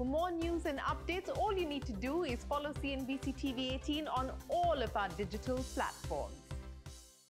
For more news and updates, all you need to do is follow CNBC TV18 on all of our digital platforms.